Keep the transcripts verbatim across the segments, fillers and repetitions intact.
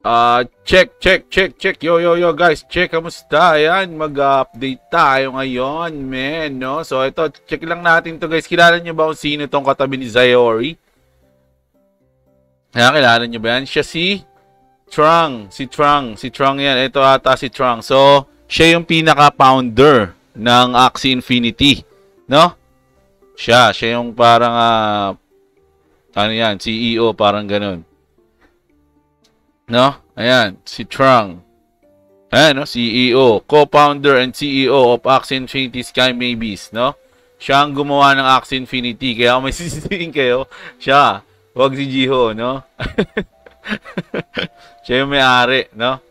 Uh, check, check, check, check. Yo, yo, yo, guys. Check, kamusta? Ayan, mag-update tayo ngayon, man, no? So, ito, check lang natin to, guys. Kilala nyo ba kung sino itong katabi ni Zayori? Ayan, kilala nyo ba yan? Siya si Trang. Si Trang. Si Trang yan. Ito ata si Trang. So, siya yung pinaka-founder ng Axie Infinity, no? Siya. Siya yung parang, uh, ano yan, C E O, parang ganun. No? Ayan, si Trang. Ayan, no? C E O. Co-founder and C E O of Axie Infinity, Sky Mavis, no? Siya ang gumawa ng Axie Infinity. Kaya kung may sisisihin kayo, siya. Huwag si Jiho, no? Siya yung may-ari, no?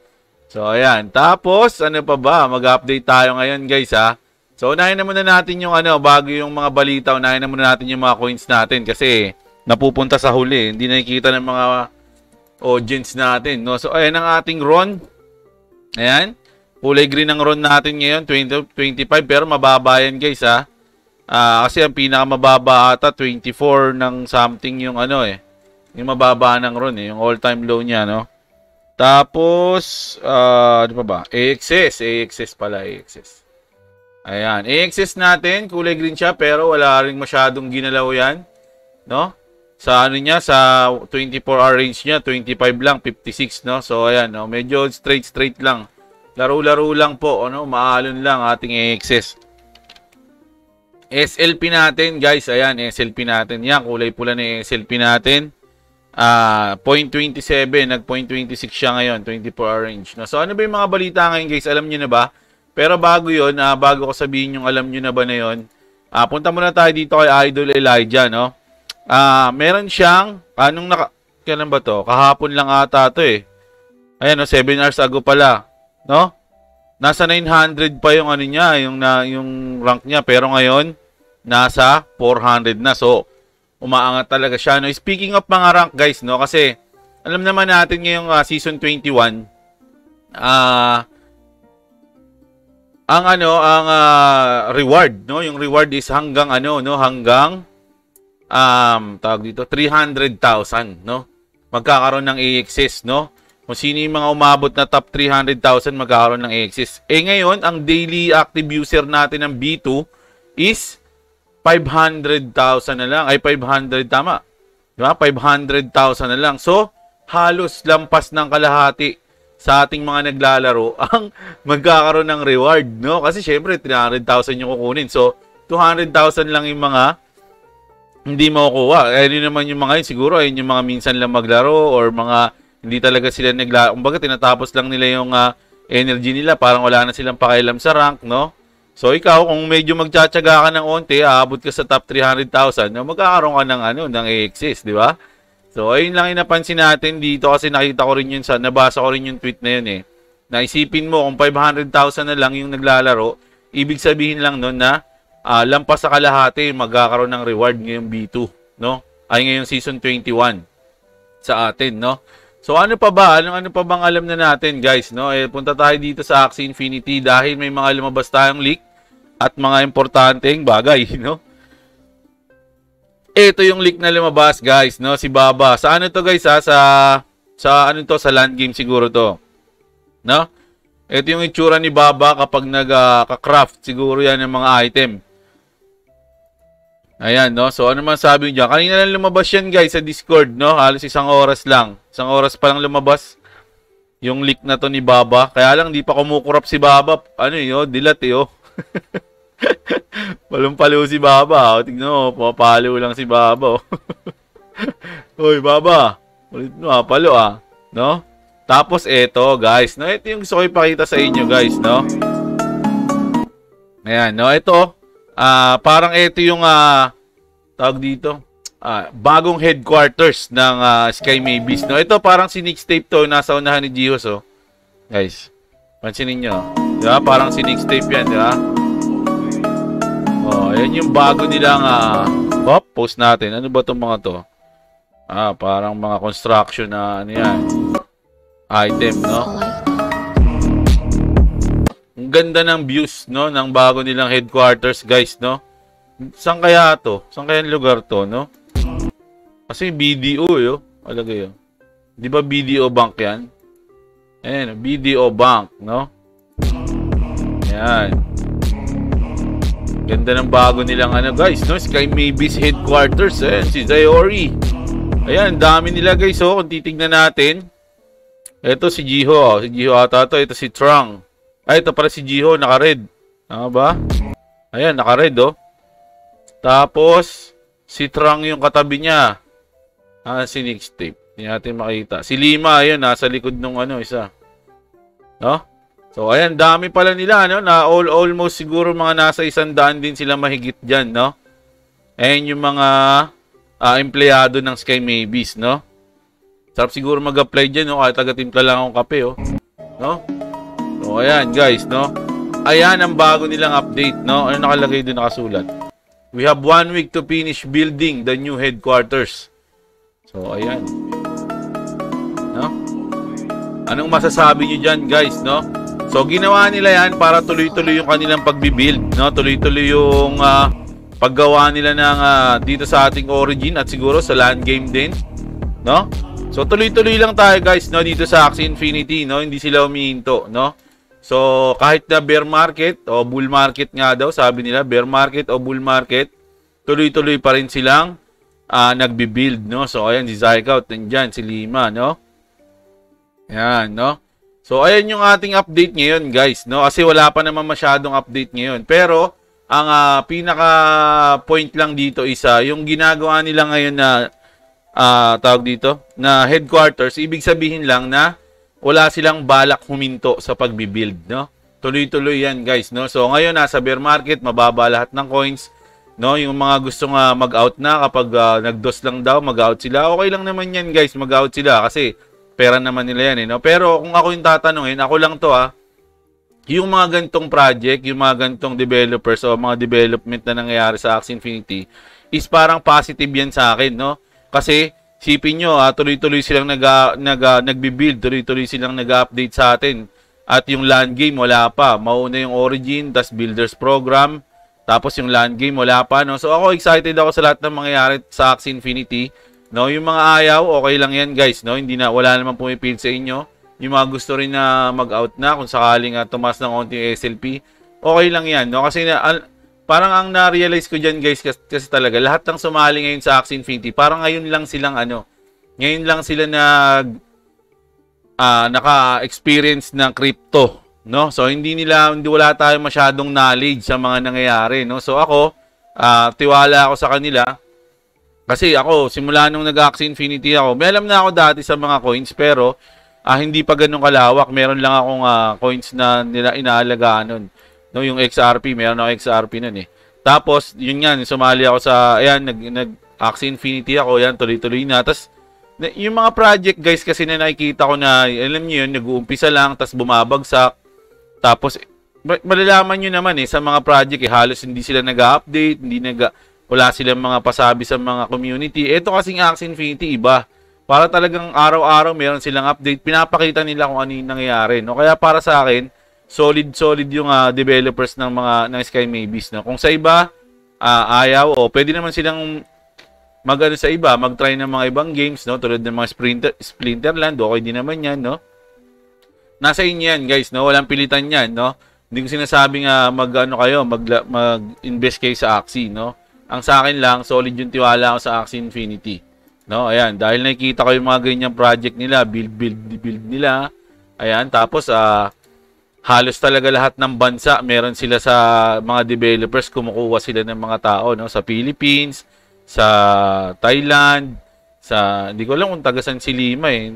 So, ayan. Tapos, ano pa ba? Mag-update tayo ngayon, guys, ha? So, unahin na muna natin yung ano, bago yung mga balita, unahin na muna natin yung mga coins natin. Kasi, napupunta sa huli. Hindi nakikita ng mga audience natin, no? So, ayan ang ating Ron. Ayan. Kulay green ang Ron natin ngayon, twenty, twenty-five. Pero mababa yan, guys, ha? Uh, kasi ang pinakamababa ata, twenty-four ng something yung ano, eh. Yung mababa ng Ron, eh. Yung all-time low niya, no? Tapos, uh, ano pa ba? A X S. A X S pala, A X S. Ayan. A X S natin, kulay green siya, pero wala rin masyadong ginalaw yan, no? Sa ano niya, sa twenty-four hour range niya, twenty-five lang, fifty-six, no? So, ayan, no? Medyo straight-straight lang. Laro-laro lang po, ano? Maalon lang ating A X S. S L P natin, guys. Ayan, S L P natin. Yan, kulay pula na S L P natin. Ah, zero point two seven. Nag-zero point two six siya ngayon, twenty-four hour range. No? So, ano ba yung mga balita ngayon, guys? Alam nyo na ba? Pero bago yun, ah, bago ko sabihin yung alam nyo na ba na yun, ah, punta muna tayo dito kay Idol Elijah, no? Ah, meron siyang, anong naka, kailan ba to? Kahapon lang ata to, eh. Ayan, no, seven hours ago pala, no? Nasa nine hundred pa yung ano niya, yung, na, yung rank niya. Pero ngayon, nasa four hundred na. So, umaangat talaga siya, no? Speaking of mga rank, guys, no? Kasi, alam naman natin ngayong uh, season twenty-one, ah, uh, ang ano, ang uh, reward, no? Yung reward is hanggang ano, no? Hanggang, Um, tawag dito, three hundred thousand, no? Magkakaroon ng A X S, no? Kung sino yung mga umabot na top three hundred thousand, magkakaroon ng A X S. Eh ngayon, ang daily active user natin ng B two is five hundred thousand na lang. Ay, five hundred, tama. Diba? five hundred thousand na lang. So, halos lampas ng kalahati sa ating mga naglalaro ang magkakaroon ng reward, no? Kasi syempre, three hundred thousand yung kukunin. So, two hundred thousand lang yung mga hindi makukuha. Eh, yun naman yung mga yun. Siguro, ayun yung mga minsan lang maglaro or mga hindi talaga sila naglaro. Kumbaga, tinatapos lang nila yung uh, energy nila. Parang wala na silang pakialam sa rank, no? So, ikaw, kung medyo magtsatsaga ka ng onti, aabot ka sa top three hundred thousand, no? Magkakaroon ka ng, ano, ng A X S, di ba? So, ayun lang yung napansin natin dito kasi nakita ko rin yun sa, nabasa ko rin yung tweet na yun, eh. Naisipin mo, kung five hundred thousand na lang yung naglalaro, ibig sabihin lang nun na Uh, lampas sa kalahati, magkakaroon ng reward ngayong B two, no? Ay, ngayong season twenty-one sa atin, no? So, ano pa ba? Ano, ano pa bang alam na natin, guys, no? Eh, punta tayo dito sa Axie Infinity dahil may mga lumabas tayong leak at mga importanteng bagay, no? Ito yung leak na lumabas, guys, no? Si Baba. Sa ano to, guys, ha? Sa, sa ano to? Sa land game siguro to, no? Ito yung itsura ni Baba kapag nag-craft. Uh, siguro yan ng mga item. Ayan, no? So, ano man sabi nyo dyan? Kanina lang lumabas yan, guys, sa Discord, no? Halos isang oras lang. Isang oras pa lang lumabas yung leak na to ni Baba. Kaya lang, di pa kumukurap si Baba. Ano yun, oh? Dilat, eh, oh. Palumpalo si Baba, oh. Tignan mo, oh. Pumapalo lang si Baba, oh. Hoy, Baba. Ulit mo, ah. Palo, ah. No? Tapos, eto, guys. No? Ito yung gusto ko ipakita sa inyo, guys, no? Ayan, no? Ito. Uh, parang ito yung uh, tawag dito uh, bagong headquarters ng uh, Sky Mavis, no? Ito parang si Nyxtape to, nasa unahan ni Dios, oh. Guys, pansinin nyo, diba? Parang si Nyxtape yan, diba? Oh, yan yung bago nilang uh, pop, post natin. Ano ba itong mga to? Ah, parang mga construction na ano yan, item, no? Ganda ng views, no, ng bago nilang headquarters, guys, no? Saan kaya to? Saan kaya yung lugar to, no? Kasi B D O, yo. Alagay, yo. Di ba B D O bank yan? Ayan, B D O Bank, no? Ayan. Ganda ng bago nilang ano, guys, no? Sky Mavis Headquarters, eh, si Zayori. Ayan, dami nila, guys, oh. Kung titignan natin, ito si Jiho, oh. Si Jiho ata to. Ito si Trang. Ay, ito para si Jiho, naka-red. Tama ba? Ayan, naka-red, oh. Tapos, si Trang yung katabi niya. Ah, si Nyxtape. Hindi natin makita. Si Lima, ayun, nasa likod nung ano, isa. No? So, ayan, dami pala nila, no? Na all, almost siguro mga nasa isang daan din sila mahigit dyan, no? Ayan yung mga uh, empleyado ng Sky Mavis, no? Sarap siguro mag-apply dyan, no? Kahit taga-timpla lang akong kape, oh. No? So, ayan, guys, no? Ayan ang bago nilang update, no? Ano nakalagay doon nakasulat? We have one week to finish building the new headquarters. So, ayan. No? Anong masasabi nyo dyan, guys, no? So, ginawa nila yan para tuloy-tuloy yung kanilang pagbibuild, no? Tuloy-tuloy yung uh, paggawa nila ng, uh, dito sa ating origin at siguro sa land game din, no? So, tuloy-tuloy lang tayo, guys, no? Dito sa Axie Infinity, no? Hindi sila umihinto, no? So, kahit na bear market o bull market nga daw, sabi nila, bear market o bull market, tuloy-tuloy pa rin silang Uh, nagbi-build, no? So, ayan, si Zycout, nandyan, si Lima, no? Ayan, no? So, ayan yung ating update ngayon, guys, no? Kasi wala pa naman masyadong update ngayon. Pero, ang uh, pinaka-point lang dito isa, yung ginagawa nila ngayon na, uh, tawag dito, na headquarters, ibig sabihin lang na wala silang balak huminto sa pagbi-build, no? Tuloy-tuloy yan, guys, no? So, ngayon, nasa bear market, mababa lahat ng coins, no, yung mga gusto nga mag-out na kapag uh, nag-dos lang daw, mag-out sila. Okay lang naman yan, guys, mag-out sila kasi pera naman nila yan, eh, no? Pero kung ako yung tatanungin, ako lang to, ah, yung mga gantong project, yung mga gantong developers o mga development na nangyayari sa Axie Infinity is parang positive yan sa akin, no? Kasi sipin nyo, ah, tuloy-tuloy silang nag, nag, uh, nagbi-build, tuloy-tuloy silang nag-update sa atin. At yung land game, wala pa. Mauna yung origin, tas builders program. Tapos yung land game, wala pa, no? So, ako excited ako sa lahat ng mangyayari sa Axie Infinity, no? Yung mga ayaw, okay lang yan, guys, no? Hindi na, wala naman pumipil sa inyo. Yung mga gusto rin na mag-out na, kung sakaling uh, tumas ng konti yung S L P, okay lang yan, no? Kasi na, al, parang ang na-realize ko dyan, guys, kasi, kasi talaga, lahat ng sumali ngayon sa Axie Infinity, parang ngayon lang silang, ano, ngayon lang sila nag, uh, naka-experience ng crypto, no? So, hindi nila, hindi wala tayong masyadong knowledge sa mga nangyayari, no? So, ako, uh, tiwala ako sa kanila. Kasi ako, simula nung nag-Axie Infinity ako, may alam na ako dati sa mga coins, pero uh, hindi pa ganun kalawak. Meron lang akong uh, coins na nila inaalagaan nun, no? Yung X R P, meron ako X R P nun, eh. Tapos, yun nga, sumali ako sa, ayan, nag-Axie Infinity ako, ayan, tuloy-tuloy na. Tapos, yung mga project, guys, kasi na nakikita ko na, alam nyo yun, nag-uumpisa lang, tapos bumabagsak. Tapos, malalaman nyo naman, eh, sa mga project, eh, halos hindi sila nag-update, hindi naga, wala silang mga pasabi sa mga community. Ito kasing Axie Infinity, iba. Para talagang araw-araw meron silang update, pinapakita nila kung ano yung nangyayari, no? Kaya para sa akin, solid-solid yung uh, developers ng mga ng Sky Mavis, no? Kung sa iba, uh, ayaw, o pwede naman silang mag-ano sa iba, mag-try ng mga ibang games, no? Tulad ng mga Splinter, Splinterland, okay din naman yan, no? Nasa inyo yan, guys, no? Walang pilitan yan, no? Hindi ko sinasabing uh, mag-ano kayo, mag-invest kayo sa Axie, no? Ang sa akin lang, solid yung tiwala ko sa Axie Infinity, no? Ayan, dahil nakikita ko yung mga ganyang project nila, build, build, build nila. Ayan, tapos, uh, halos talaga lahat ng bansa, meron sila sa mga developers, kumukuha sila ng mga tao, no? Sa Philippines, sa Thailand, sa, hindi ko alam kung tagasan si Lima, eh.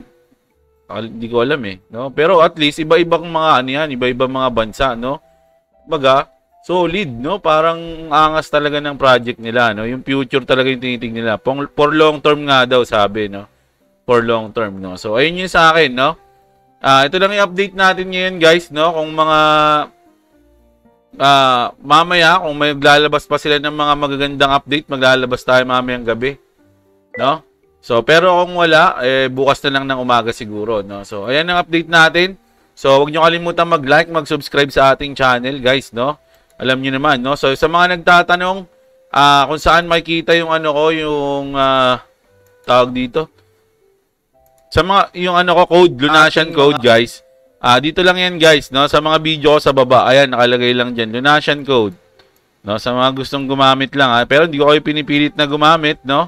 Hindi ko alam, eh, no? Pero at least iba-ibang mga ano yan, iba-ibang mga bansa, no? Baga, solid, no? Parang angas talaga ng project nila, no? Yung future talaga yung tinitingnan nila. For long term nga daw sabi, no? For long term, no? So, ayun yun sa akin, no? Ah, uh, ito lang yung update natin ngayon, guys, no? Kung mga ah, uh, mamaya kung may maglalabas pa sila ng mga magagandang update, maglalabas tayo mamayang gabi, no? So, pero kung wala, eh, bukas na lang ng umaga siguro, no? So, ayan ang update natin. So, huwag nyo kalimutan mag-like, mag-subscribe sa ating channel, guys, no? Alam nyo naman, no? So, sa mga nagtatanong uh, kung saan makikita yung ano ko, yung uh, tawag dito. Sa mga, yung ano ko, code, Lunacian code, guys. Ah, dito lang yan guys, no? Sa mga video sa baba, ayan, nakalagay lang dyan, Lunacian code. No? Sa mga gustong gumamit lang, ha? Pero hindi ko kayo pinipilit na gumamit, no?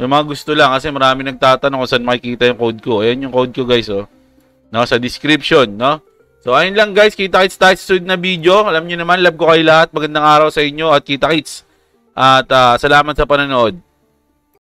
Yung mga gusto lang, kasi marami nagtatanong kung saan makikita yung code ko. Ayan yung code ko guys, oh. No? Sa description, no? So, ayun lang guys, kita-kits tayo sa susunod na video. Alam nyo naman, love ko kayo lahat. Magandang araw sa inyo at kita-kits. At uh, salamat sa panonood.